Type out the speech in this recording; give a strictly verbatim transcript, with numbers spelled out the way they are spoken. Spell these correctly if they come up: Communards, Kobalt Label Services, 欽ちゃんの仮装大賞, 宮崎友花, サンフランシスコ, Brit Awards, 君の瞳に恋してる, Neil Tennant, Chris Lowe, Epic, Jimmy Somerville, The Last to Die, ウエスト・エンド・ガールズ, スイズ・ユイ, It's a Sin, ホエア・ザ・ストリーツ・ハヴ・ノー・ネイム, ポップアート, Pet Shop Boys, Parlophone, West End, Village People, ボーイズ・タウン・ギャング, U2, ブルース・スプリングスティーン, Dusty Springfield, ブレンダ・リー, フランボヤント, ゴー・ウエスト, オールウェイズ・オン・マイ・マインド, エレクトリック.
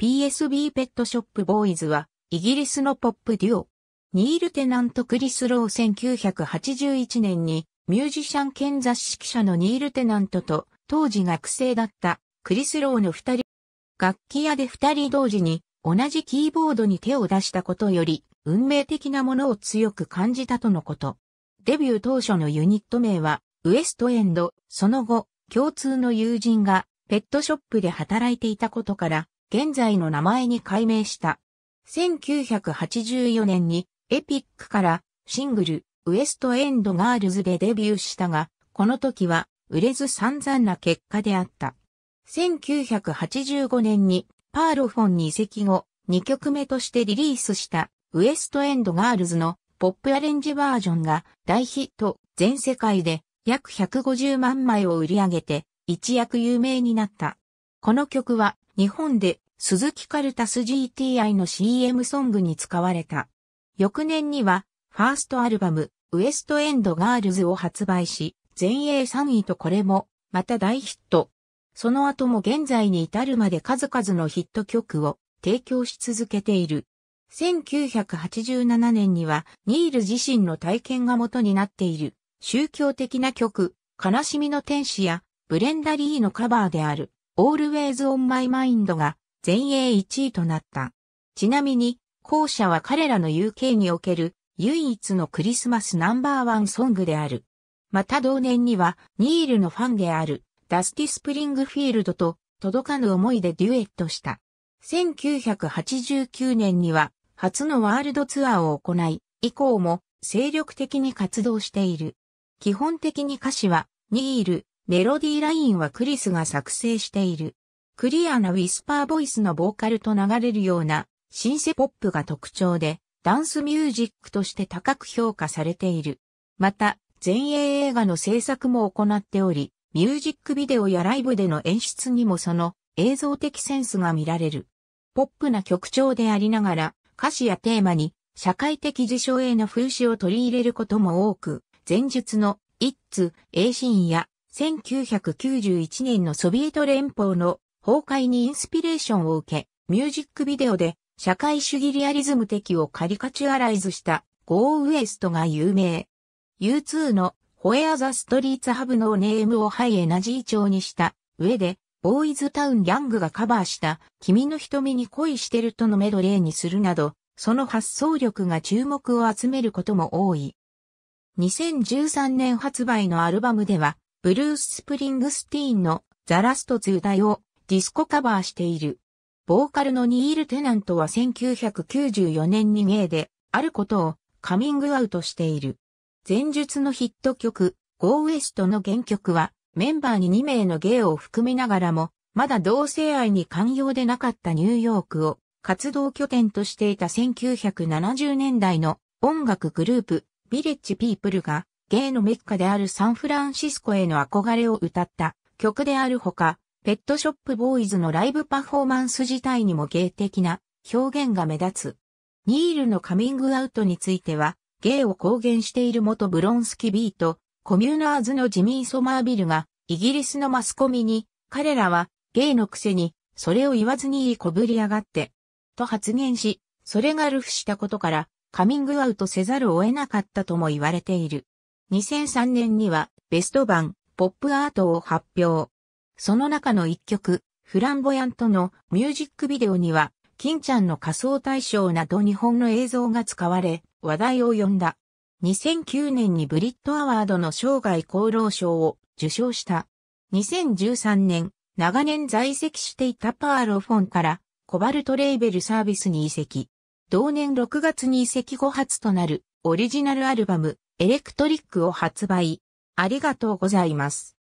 ピーエスビー ペットショップボーイズはイギリスのポップデュオ。ニール・テナント・クリス・ローせんきゅうひゃくはちじゅういちねんにミュージシャン兼雑誌記者のニール・テナントと当時学生だったクリス・ローの二人。楽器屋で二人同時に同じキーボードに手を出したことより運命的なものを強く感じたとのこと。デビュー当初のユニット名はウエストエンド、その後共通の友人がペットショップで働いていたことから現在の名前に改名した。せんきゅうひゃくはちじゅうよねんにエピックからシングルウエストエンドガールズでデビューしたが、この時は売れず散々な結果であった。せんきゅうひゃくはちじゅうごねんにパーロフォンに移籍後、にきょくめとしてリリースしたウエストエンドガールズのポップアレンジバージョンが大ヒット、全世界で約ひゃくごじゅうまんまいを売り上げて一躍有名になった。この曲は日本で鈴木カルタス ジーティーアイ の シーエム ソングに使われた。翌年にはファーストアルバムウエストエンドガールズを発売し、全英さんいとこれもまた大ヒット。その後も現在に至るまで数々のヒット曲を提供し続けている。せんきゅうひゃくはちじゅうななねんにはニール自身の体験が元になっている宗教的な曲悲しみの天使やブレンダリーのカバーである All Ways on My Mind が全英いちいとなった。ちなみに後者は彼らの ユーケー における唯一のクリスマスナンバーワンソングである。また同年にはニールのファンであるダスティ・スプリングフィールドと届かぬ思いでデュエットした。せんきゅうひゃくはちじゅうきゅうねんには初のワールドツアーを行い、以降も精力的に活動している。基本的に歌詞はニール、メロディーラインはクリスが作成している。クリアなウィスパーボイスのボーカルと流れるようなシンセポップが特徴で、ダンスミュージックとして高く評価されている。また、全英映画の制作も行っており、ミュージックビデオやライブでの演出にもその映像的センスが見られる。ポップな曲調でありながら、歌詞やテーマに社会的事象への風刺を取り入れることも多く、前述の It's a Sin やせんきゅうひゃくきゅうじゅういちねんのソビエト連邦の崩壊にインスピレーションを受け、ミュージックビデオで社会主義リアリズム的をカリカチュアライズした Go West が有名。ユーツー の Where the Streets Have No Name をハイエナジー調にした上で、ボーイズタウンギャングがカバーした君の瞳に恋してるとのメドレーにするなど、その発想力が注目を集めることも多い。にせんじゅうさんねん発売のアルバムでは、ブルース・スプリングスティーンのザ・ラスト・ツー・ダイをディスコカバーしている。ボーカルのニール・テナントはせんきゅうひゃくきゅうじゅうよねんにゲイであることをカミングアウトしている。前述のヒット曲、Go West の原曲は、メンバーににめいのゲイを含みながらも、まだ同性愛に寛容でなかったニューヨークを活動拠点としていたせんきゅうひゃくななじゅうねんだいの音楽グループ、ヴィレッジ・ピープルがゲイのメッカであるサンフランシスコへの憧れを歌った曲であるほか、ペットショップボーイズのライブパフォーマンス自体にもゲイ的な表現が目立つ。ニールのカミングアウトについては、ゲイを公言している元ブロンスキビーと、コミューナーズのジミー・ソマービルがイギリスのマスコミに彼らはゲイのくせにそれを言わずにいいこぶりやがってと発言し、それが流布したことからカミングアウトせざるを得なかったとも言われている。にせんさんねんにはベスト版ポップアートを発表。その中の一曲フランボヤントのミュージックビデオには金ちゃんの仮装大賞など日本の映像が使われ話題を呼んだ。にせんきゅうねんにブリットアワードの生涯功労賞を受賞した。にせんじゅうさんねん、長年在籍していたパーロフォンからコバルトレーベルサービスに移籍。同年ろくがつに移籍後初となるオリジナルアルバムエレクトリックを発売。ありがとうございます。